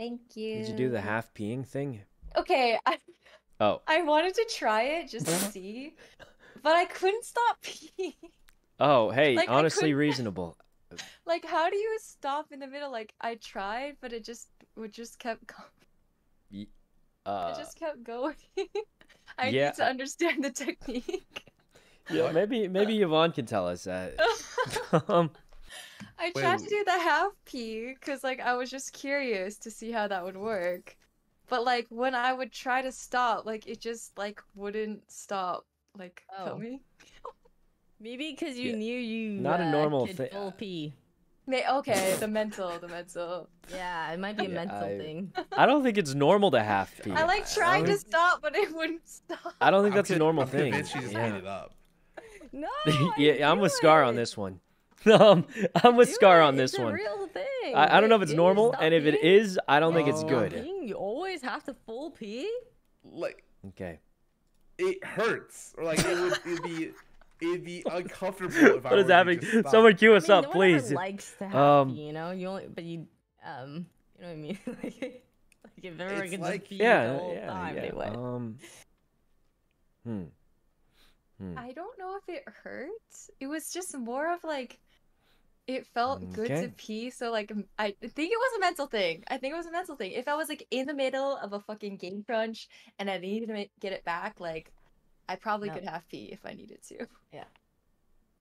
Thank you. Did you do the half peeing thing? Okay. I wanted to try it just to see, but I couldn't stop peeing. Oh, hey, like, honestly reasonable. Like, how do you stop in the middle? Like, I tried, but it just kept going. It just kept going. I need to understand the technique. Yeah, maybe Yvonne can tell us that. I tried to do the half pee because, like, I was just curious to see how that would work. But, like, when I would try to stop, like, it just, like, wouldn't stop. Like, help me. Maybe because you knew you not a normal thing. Pee. Okay, the mental. Yeah, it might be a mental thing. I don't think it's normal to half pee. I like trying to stop, but it wouldn't stop. I don't think that's a normal thing. She just made it up. No. Yeah, I'm with Scar on this one. I'm with Scar on this one. It's a real thing. I don't know if it's normal, and if it is, I don't think it's good. You always have to full pee? Like, okay. It hurts. Or, like, it'd be uncomfortable if I were to just stop. Someone cue us up, please. No one likes to have pee, you know? You only, but you know what I mean? Like, if everyone could just pee the whole time, they would. I don't know if it hurts. It was just more of like, it felt good to pee. So like, I think it was a mental thing. If I was like in the middle of a fucking game crunch and I needed to get it back, like I probably could half pee if I needed to. Yeah.